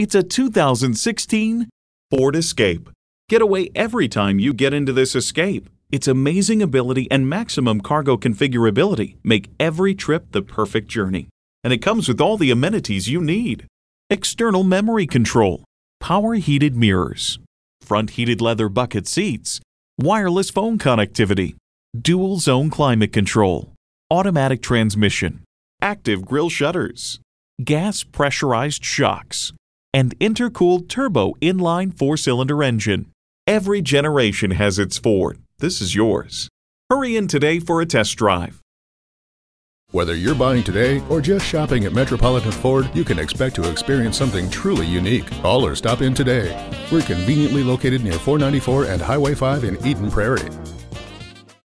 It's a 2016 Ford Escape. Get away every time you get into this Escape. Its amazing ability and maximum cargo configurability make every trip the perfect journey. And it comes with all the amenities you need. External memory control, power heated mirrors, front heated leather bucket seats, wireless phone connectivity, dual zone climate control, automatic transmission, active grille shutters, gas pressurized shocks, and intercooled turbo inline four-cylinder engine. Every generation has its Ford. This is yours. Hurry in today for a test drive. Whether you're buying today or just shopping at Metropolitan Ford, you can expect to experience something truly unique. Call or stop in today. We're conveniently located near 494 and Highway 5 in Eden Prairie.